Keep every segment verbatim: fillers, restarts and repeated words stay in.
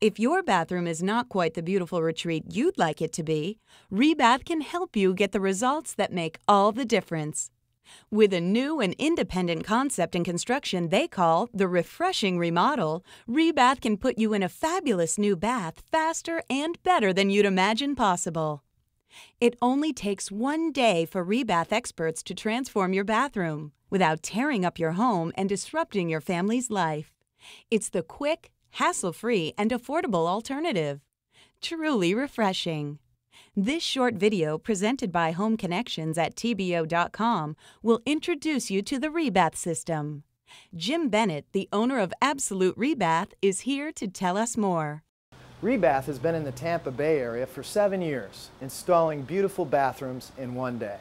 If your bathroom is not quite the beautiful retreat you'd like it to be, Re-Bath can help you get the results that make all the difference. With a new and independent concept and construction they call the Refreshing Remodel, Re-Bath can put you in a fabulous new bath faster and better than you'd imagine possible. It only takes one day for Re-Bath experts to transform your bathroom without tearing up your home and disrupting your family's life. It's the quick, hassle-free, and affordable alternative. Truly refreshing. This short video presented by Home Connections at T B O dot com will introduce you to the Re-Bath system. Jim Bennett, the owner of Absolute Re-Bath, is here to tell us more. Re-Bath has been in the Tampa Bay area for seven years, installing beautiful bathrooms in one day.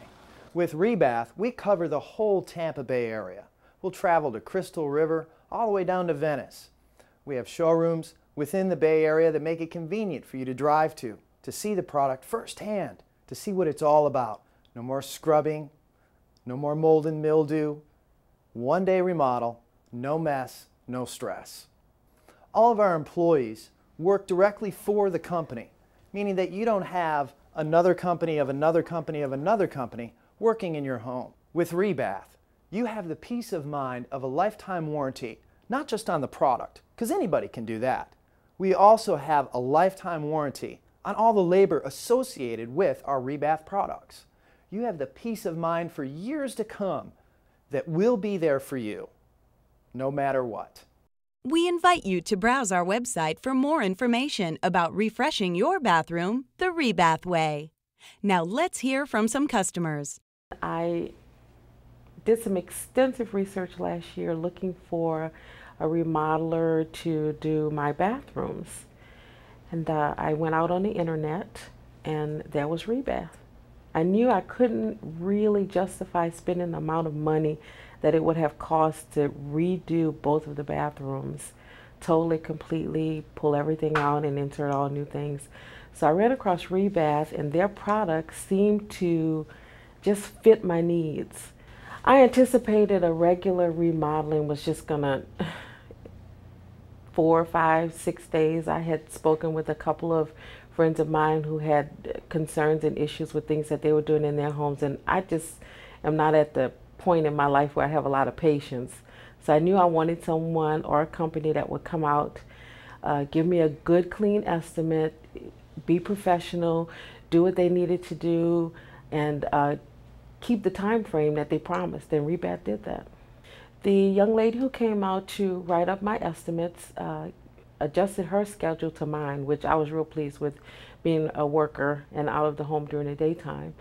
With Re-Bath, we cover the whole Tampa Bay area. We'll travel to Crystal River, all the way down to Venice. We have showrooms within the Bay Area that make it convenient for you to drive to, to see the product firsthand, to see what it's all about. No more scrubbing, no more mold and mildew. One day remodel, no mess, no stress. All of our employees work directly for the company, meaning that you don't have another company of another company of another company working in your home. With Re-Bath, you have the peace of mind of a lifetime warranty, not just on the product, because anybody can do that. We also have a lifetime warranty on all the labor associated with our Re-Bath products. You have the peace of mind for years to come that will be there for you, no matter what. We invite you to browse our website for more information about refreshing your bathroom the Re-Bath way. Now let's hear from some customers. I did some extensive research last year looking for a remodeler to do my bathrooms. And uh, I went out on the internet and there was Re-Bath. I knew I couldn't really justify spending the amount of money that it would have cost to redo both of the bathrooms, totally, completely, pull everything out and insert all new things. So I ran across Re-Bath and their products seemed to just fit my needs. I anticipated a regular remodeling was just gonna, four, five, six days. I had spoken with a couple of friends of mine who had concerns and issues with things that they were doing in their homes, and I just am not at the point in my life where I have a lot of patience. So I knew I wanted someone or a company that would come out, uh, give me a good, clean estimate, be professional, do what they needed to do, and uh, keep the time frame that they promised, and Re-Bath did that. The young lady who came out to write up my estimates uh, adjusted her schedule to mine, which I was real pleased with, being a worker and out of the home during the daytime.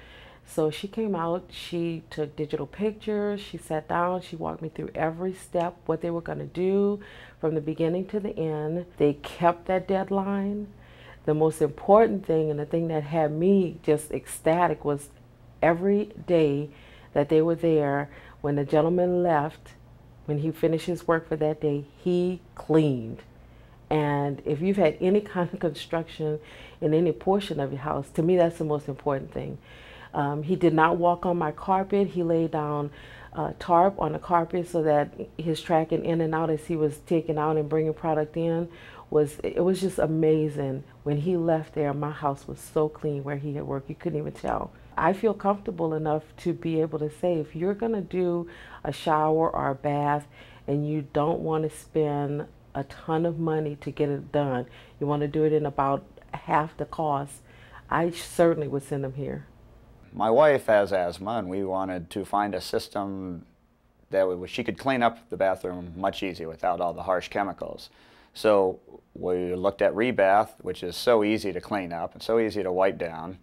So she came out, she took digital pictures, she sat down, she walked me through every step, what they were going to do from the beginning to the end. They kept that deadline. The most important thing, and the thing that had me just ecstatic, was every day that they were there, when the gentleman left, when he finished his work for that day, he cleaned. And if you've had any kind of construction in any portion of your house, to me that's the most important thing. Um, he did not walk on my carpet. He laid down a tarp on the carpet so that his tracking in and out as he was taking out and bringing product in was, it was just amazing. When he left there, my house was so clean where he had worked, you couldn't even tell. I feel comfortable enough to be able to say, if you're gonna do a shower or a bath and you don't wanna spend a ton of money to get it done, you wanna do it in about half the cost, I certainly would send them here. My wife has asthma and we wanted to find a system that she could clean up the bathroom much easier without all the harsh chemicals. So we looked at Re-Bath, which is so easy to clean up and so easy to wipe down.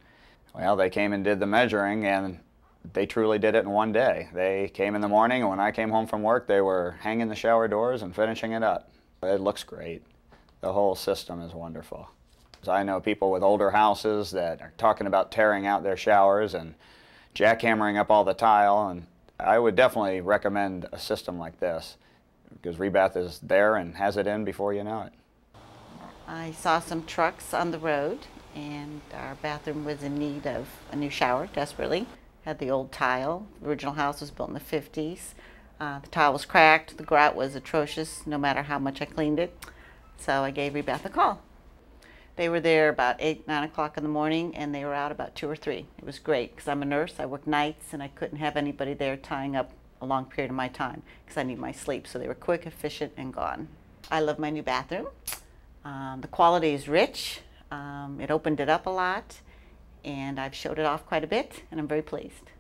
Well, they came and did the measuring, and they truly did it in one day. They came in the morning, and when I came home from work, they were hanging the shower doors and finishing it up. It looks great. The whole system is wonderful. I know people with older houses that are talking about tearing out their showers and jackhammering up all the tile, and I would definitely recommend a system like this, because Re-Bath is there and has it in before you know it. I saw some trucks on the road, and our bathroom was in need of a new shower, desperately. Had the old tile. The original house was built in the fifties. Uh, the tile was cracked. The grout was atrocious, no matter how much I cleaned it. So I gave Re-Bath a call. They were there about eight, nine o'clock in the morning, and they were out about two or three. It was great because I'm a nurse. I work nights, and I couldn't have anybody there tying up a long period of my time because I need my sleep. So they were quick, efficient, and gone. I love my new bathroom. Um, the quality is rich. Um, it opened it up a lot, and I've showed it off quite a bit, and I'm very pleased.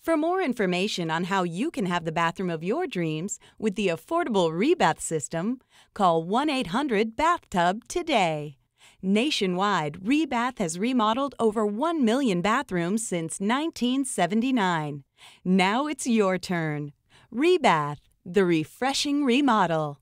For more information on how you can have the bathroom of your dreams with the affordable Re-Bath system, call one eight hundred bathtub today. Nationwide, Re-Bath has remodeled over one million bathrooms since nineteen seventy-nine. Now it's your turn. Re-Bath, the refreshing remodel.